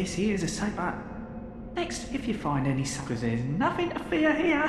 This here is a safe hut. Next, if you find any suckers, there's nothing to fear here.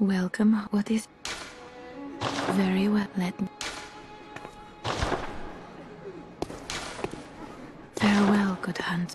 Welcome. What is... Very well, let me... Farewell, good hunt.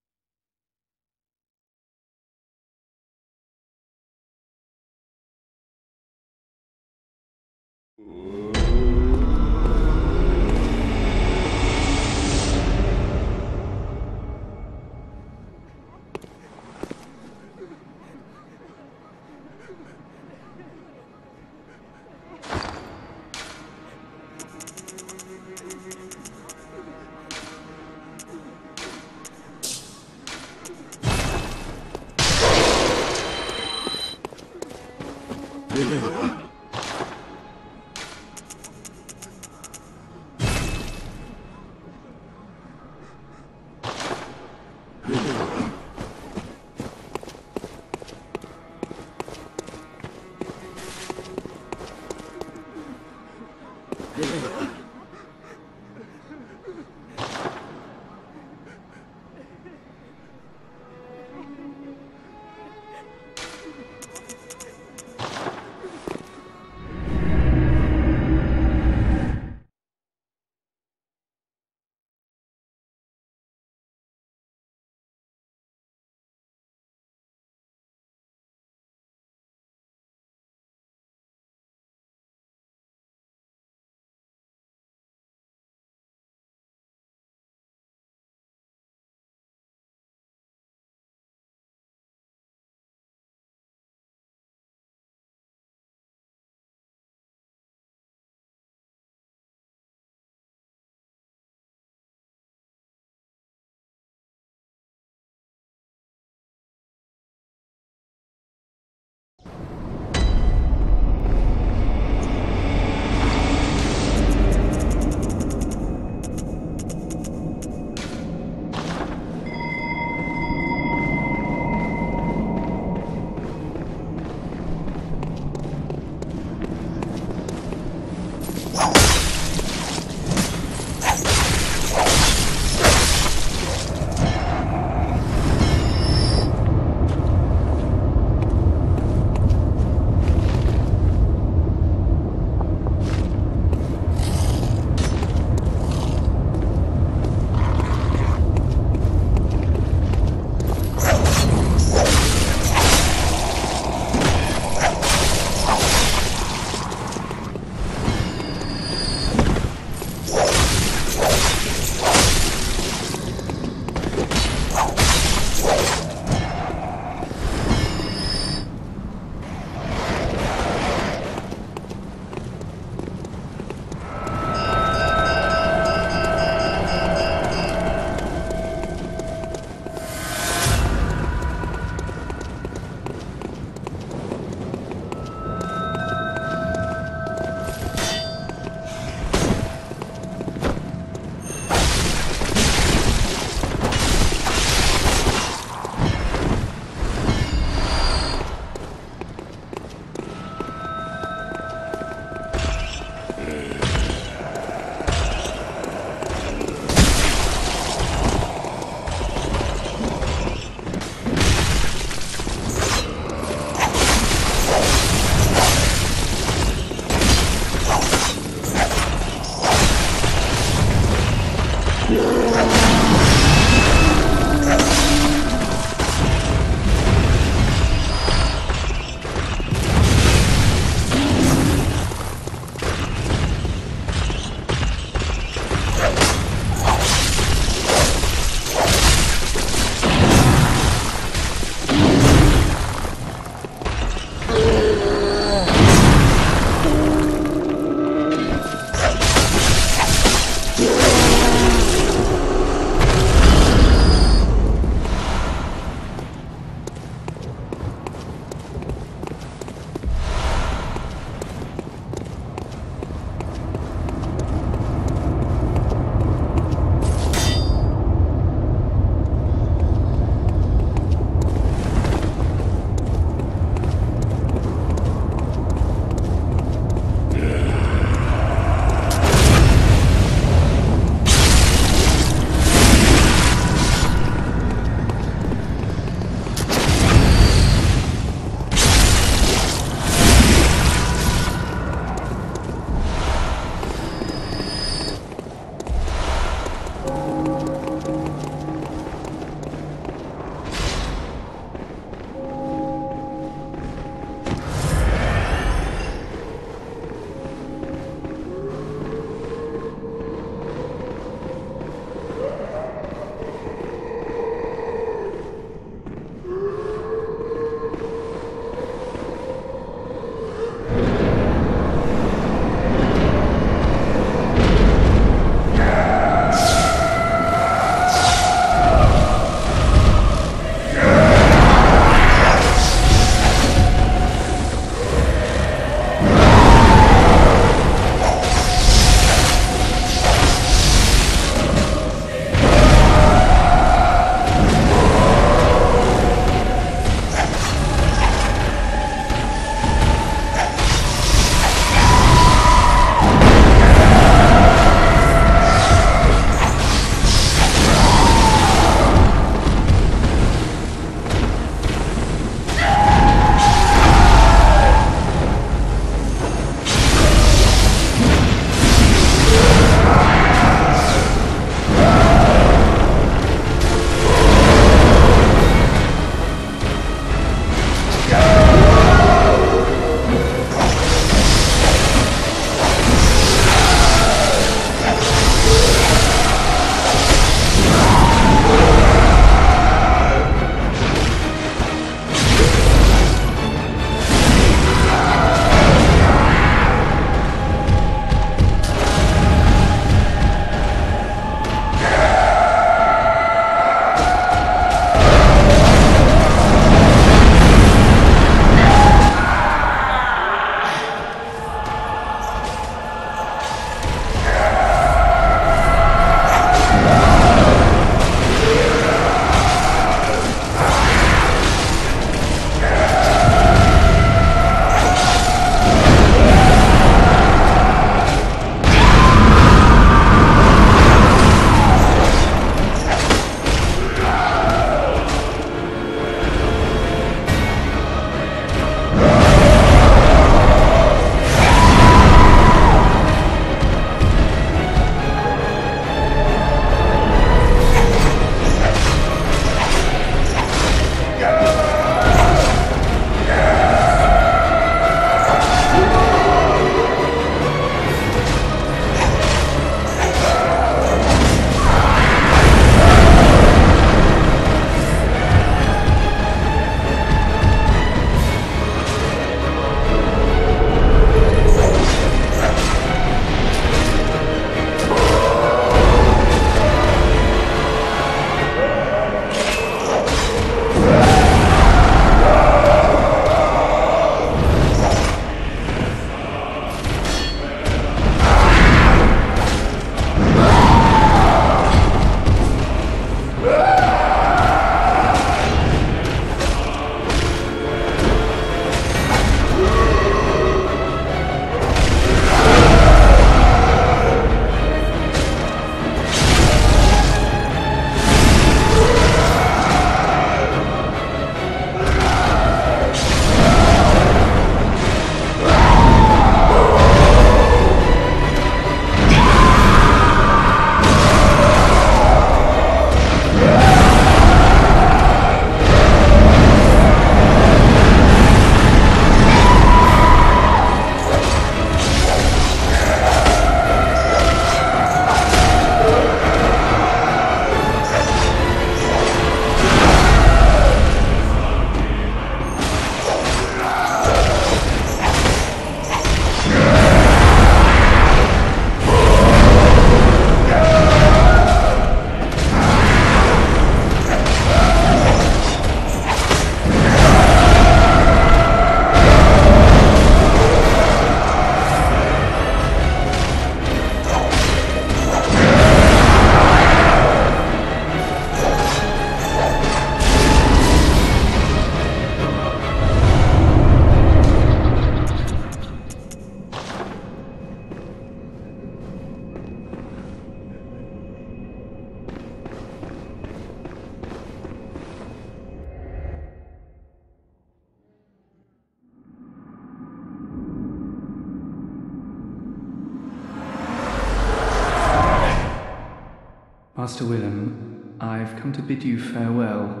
Master Willem, I've come to bid you farewell.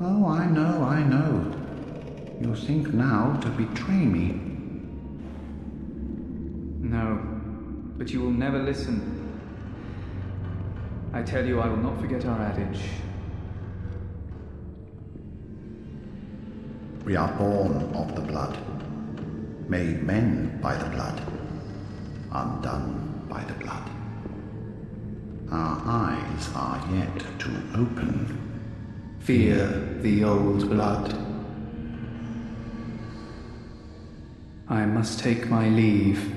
Oh, I know. You think now to betray me. No, but you will never listen. I tell you, I will not forget our adage. We are born of the blood, made men by the blood, undone by the blood. Our eyes are yet to open. Fear the old blood. I must take my leave.